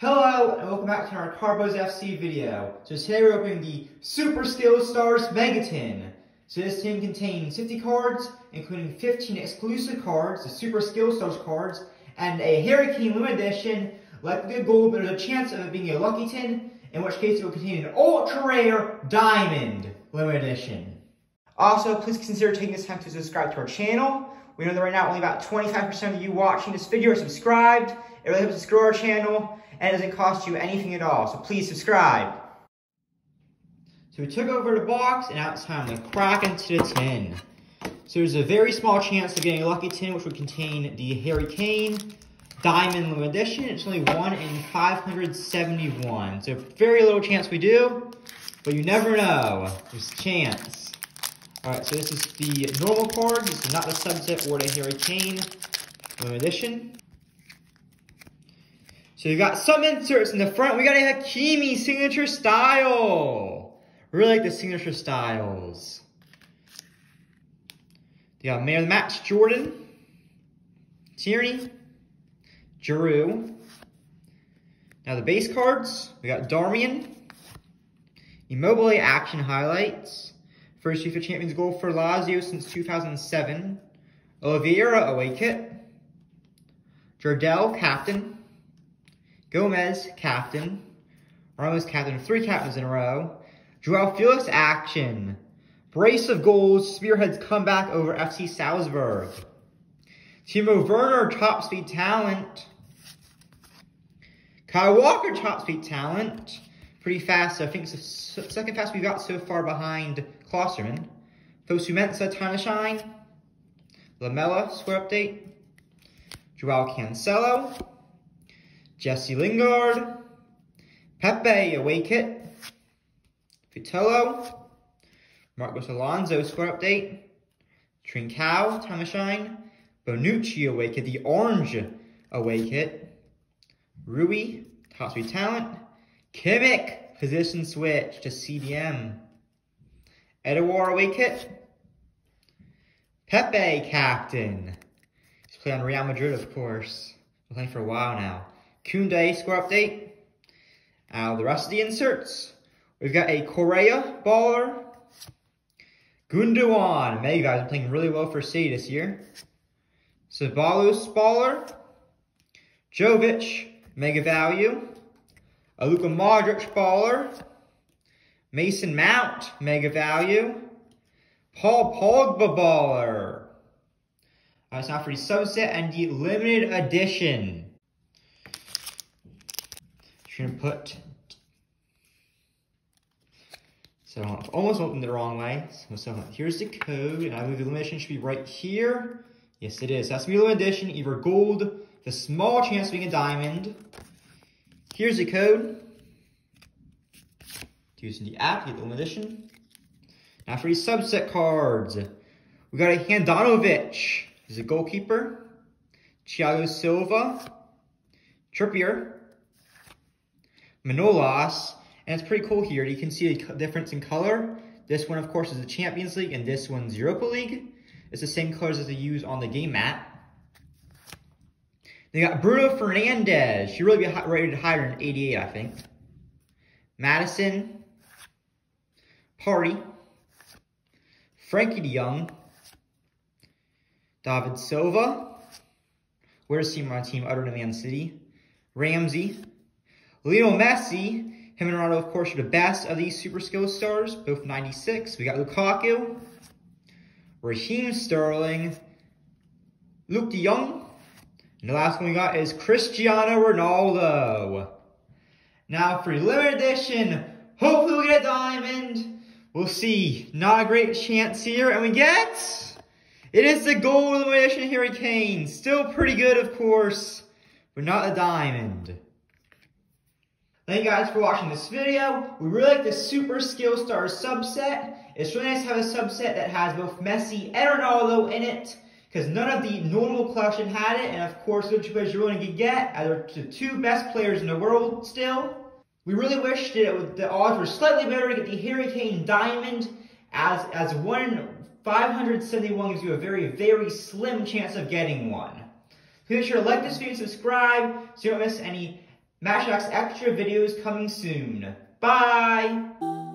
Hello and welcome back to our Carbos FC video. So today we're opening the Super Skill Stars Mega Tin. So this tin contains 50 cards, including 15 exclusive cards, the Super Skill Stars cards, and a Harry Kane Limited Edition, likely good gold, but there's a chance of it being a lucky tin, in which case it will contain an Ultra Rare Diamond Limited Edition. Also, please consider taking this time to subscribe to our channel. We know that right now only about 25% of you watching this video are subscribed. It really helps us grow our channel, and it doesn't cost you anything at all, so please subscribe. So we took over the box, and now it's time to crack into the tin. So there's a very small chance of getting a lucky tin, which would contain the Harry Kane Diamond Limited Edition. It's only 1 in 571, so very little chance we do, but you never know. There's a chance. Alright, so this is the normal card. This is not the subset or the Harry Kane Limited Edition. So you got some inserts in the front. We got a Hakimi signature style. Really like the signature styles. You got man of the match Jordan Tierney, Giroud. Now the base cards. We got Darmian, Immobile action highlights. First FIFA Champions goal for Lazio since 2007. Oliveira away kit. Jordel captain. Gomez, captain. Ramos, captain. 3 captains in a row. João Felix, action. Brace of goals. Spearheads comeback over FC Salzburg. Timo Werner, top speed talent. Kyle Walker, top speed talent. Pretty fast. I think it's the second fast we've got so far behind Klosterman. Fosu Mensah, time to shine. Lamella, score update. João Cancelo. Jesse Lingard, Pepe, away kit, Vitello, Marcos Alonso, score update, Trincao, time to shine, Bonucci, away kit, the orange away kit, Rui, top speed talent, Kimmich, position switch to CDM, Edoar, away kit, Pepe, captain. He's playing on Real Madrid, of course. Been playing for a while now. Koundé, score update. Now the rest of the inserts. We've got a Correa baller. Gundogan. Many guys are playing really well for City this year. Ceballos baller. Jovic, mega value. A Luka Modric baller. Mason Mount, mega value. Paul Pogba baller. All right, so now for the subset and the limited edition. Gonna put, so I almost opened it the wrong way. So here's the code, and I believe the limited edition should be right here. Yes, it is. That's the limited edition, either gold, the small chance of being a diamond. Here's the code. Using the app, get the limited edition. Now for these subset cards, we got a Handanovic. He's a goalkeeper. Thiago Silva, Trippier. Manolas, and it's pretty cool here. You can see a difference in color. This one, of course, is the Champions League, and this one's Europa League. It's the same colors as they use on the game map. They got Bruno Fernandes. He really got rated higher than 88, I think. Madison, Partey, Frankie de Jong, David Silva. Where's he on my team other than Man City? Ramsey. Lionel Messi, him and Ronaldo, of course, are the best of these Super Skill Stars, both 96. We got Lukaku, Raheem Sterling, Luke de Jong, and the last one we got is Cristiano Ronaldo. Now for limited edition, hopefully we'll get a diamond. We'll see. Not a great chance here, and we get... It is the gold limited edition Harry Kane. Still pretty good, of course, but not a diamond. Thank you guys for watching this video. We really like the Super Skill Stars subset. It's really nice to have a subset that has both Messi and Ronaldo in it, because none of the normal collection had it, and of course, which players you're going to get are the 2 best players in the world still. We really wish that the odds were slightly better to get the Harry Kane Diamond, as 1 in 571 gives you a very, very slim chance of getting one. Make sure to like this video and subscribe so you don't miss any Matchbox extra videos coming soon. Bye!